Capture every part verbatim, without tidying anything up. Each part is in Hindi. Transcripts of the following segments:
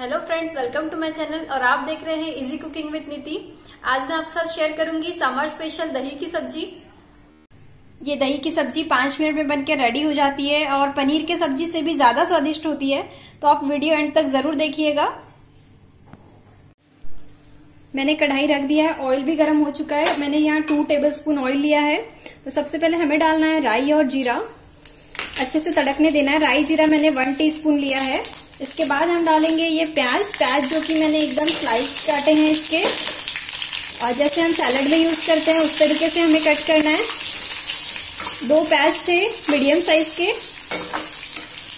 Hello friends, welcome to my channel और आप देख रहे हैं इजी कुकिंग विद नीति। आज मैं आपके साथ शेयर करूंगी समर स्पेशल दही की सब्जी। ये दही की सब्जी पांच मिनट में बनकर रेडी हो जाती है और पनीर के सब्जी से भी ज्यादा स्वादिष्ट होती है, तो आप वीडियो एंड तक जरूर देखिएगा। मैंने कढ़ाई रख दिया है, ऑयल भी गर्म हो चुका है। मैंने यहाँ टू टेबल स्पून ऑयल लिया है। तो सबसे पहले हमें डालना है राई और जीरा, अच्छे से तड़कने देना है। राई जीरा मैंने वन टी स्पून लिया है। इसके बाद हम डालेंगे ये प्याज प्याज जो कि मैंने एकदम स्लाइस काटे हैं इसके, और जैसे हम सैलड में यूज करते हैं उस तरीके से हमें कट करना है। दो प्याज थे मीडियम साइज के,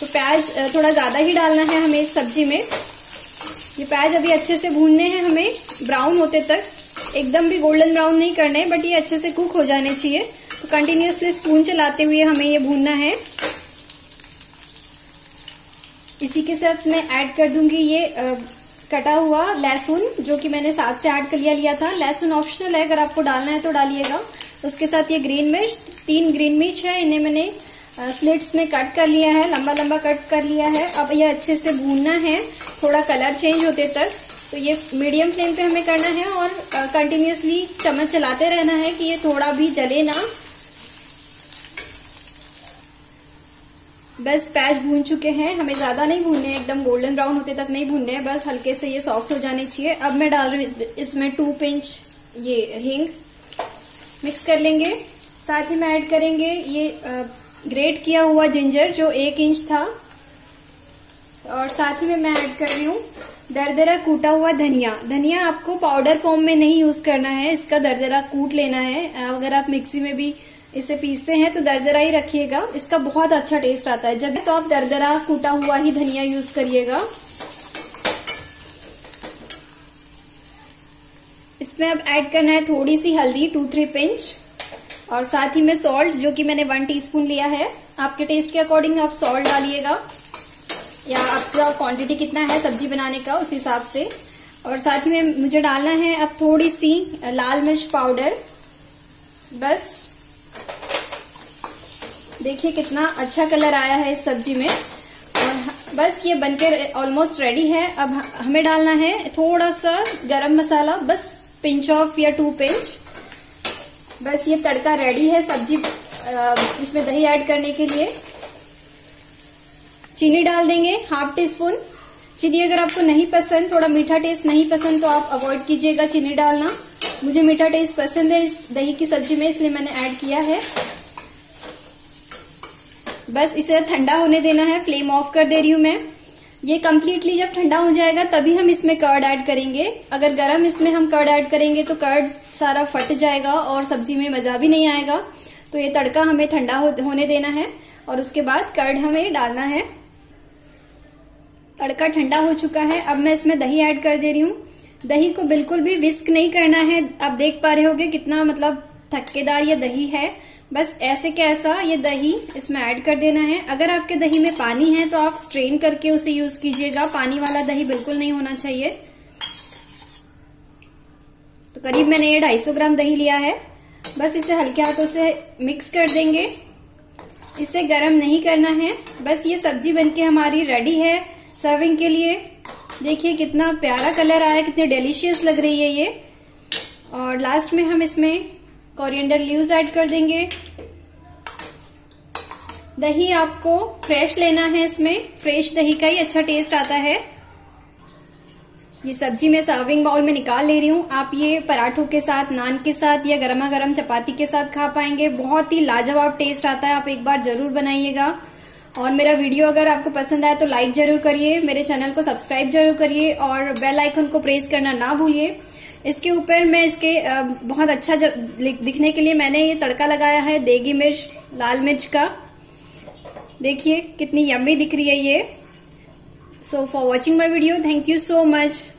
तो प्याज थोड़ा ज्यादा ही डालना है हमें इस सब्जी में। ये प्याज अभी अच्छे से भूनने हैं हमें, ब्राउन होते तक, एकदम भी गोल्डन ब्राउन नहीं करना है, बट ये अच्छे से कुक हो जाने चाहिए। तो कंटिन्यूअसली स्पून चलाते हुए हमें ये भूनना है। इसी के साथ मैं ऐड कर दूंगी ये आ, कटा हुआ लहसुन, जो कि मैंने सात से आठ कलियां लिया था। लहसुन ऑप्शनल है, अगर आपको डालना है तो डालिएगा। उसके साथ ये ग्रीन मिर्च, तीन ग्रीन मिर्च है, इन्हें मैंने आ, स्लिट्स में कट कर लिया है, लंबा लंबा कट कर लिया है। अब यह अच्छे से भूनना है, थोड़ा कलर चेंज होते तक। तो ये मीडियम फ्लेम पे हमें करना है और कंटिन्यूअसली चम्मच चलाते रहना है कि ये थोड़ा भी जले ना। बस प्याज भून चुके हैं, हमें ज्यादा नहीं भूनने, एकदम गोल्डन ब्राउन होते तक नहीं भूनने, बस हल्के से ये सॉफ्ट हो जाने चाहिए। अब मैं डाल रही हूँ इसमें टू पिंच ये हींग, मिक्स कर लेंगे। साथ ही में ऐड करेंगे ये ग्रेट किया हुआ जिंजर जो एक इंच था, और साथ ही में मैं ऐड कर रही हूँ दरदरा कूटा हुआ धनिया। धनिया आपको पाउडर फॉर्म में नहीं यूज करना है, इसका दरदरा कूट लेना है। अगर आप मिक्सी में भी इसे पीसते हैं तो दरदरा ही रखिएगा, इसका बहुत अच्छा टेस्ट आता है। जब तो आप दरदरा कूटा हुआ ही धनिया यूज करिएगा। इसमें अब ऐड करना है थोड़ी सी हल्दी, टू थ्री पिंच, और साथ ही में सॉल्ट जो कि मैंने वन टीस्पून लिया है। आपके टेस्ट के अकॉर्डिंग आप सॉल्ट डालिएगा, या आपका क्वांटिटी कितना है सब्जी बनाने का उस हिसाब से। और साथ ही में मुझे डालना है अब थोड़ी सी लाल मिर्च पाउडर। बस देखिए कितना अच्छा कलर आया है इस सब्जी में, और बस ये बनकर ऑलमोस्ट रेडी है। अब हमें डालना है थोड़ा सा गरम मसाला, बस पिंच ऑफ या टू पिंच। बस ये तड़का रेडी है सब्जी, इसमें दही ऐड करने के लिए। चीनी डाल देंगे हाफ टी स्पून। चीनी अगर आपको नहीं पसंद, थोड़ा मीठा टेस्ट नहीं पसंद, तो आप अवॉइड कीजिएगा चीनी डालना। मुझे मीठा टेस्ट पसंद है इस दही की सब्जी में, इसलिए मैंने ऐड किया है। बस इसे ठंडा होने देना है, फ्लेम ऑफ कर दे रही हूँ मैं। ये कम्प्लीटली जब ठंडा हो जाएगा तभी हम इसमें कर्ड ऐड करेंगे। अगर गरम इसमें हम कर्ड ऐड करेंगे तो कर्ड सारा फट जाएगा और सब्जी में मजा भी नहीं आएगा। तो ये तड़का हमें ठंडा हो, होने देना है और उसके बाद कर्ड हमें डालना है। तड़का ठंडा हो चुका है, अब मैं इसमें दही ऐड कर दे रही हूँ। दही को बिल्कुल भी विस्क नहीं करना है। आप देख पा रहे होगे कितना मतलब थक्केदार ये दही है। बस ऐसे कैसा ये दही इसमें ऐड कर देना है। अगर आपके दही में पानी है तो आप स्ट्रेन करके उसे यूज कीजिएगा, पानी वाला दही बिल्कुल नहीं होना चाहिए। तो करीब मैंने ये दो सौ पचास ग्राम दही लिया है। बस इसे हल्के हाथों से मिक्स कर देंगे, इसे गर्म नहीं करना है। बस ये सब्जी बनके हमारी रेडी है सर्विंग के लिए। देखिए कितना प्यारा कलर आया, कितनी डिलीशियस लग रही है ये। और लास्ट में हम इसमें कोरिएंडर लीव्स ऐड कर देंगे। दही आपको फ्रेश लेना है, इसमें फ्रेश दही का ही अच्छा टेस्ट आता है। ये सब्जी मैं सर्विंग बाउल में निकाल ले रही हूँ। आप ये पराठों के साथ, नान के साथ, या गर्मा गर्म चपाती के साथ खा पाएंगे। बहुत ही लाजवाब टेस्ट आता है, आप एक बार जरूर बनाइएगा। और मेरा वीडियो अगर आपको पसंद आए तो लाइक जरूर करिए, मेरे चैनल को सब्सक्राइब जरूर करिए और बेल आइकन को प्रेस करना ना भूलिए। इसके ऊपर मैं इसके बहुत अच्छा दिखने के लिए मैंने ये तड़का लगाया है देगी मिर्च, लाल मिर्च का। देखिए कितनी यम्मी दिख रही है ये। So for watching my video, thank you so much.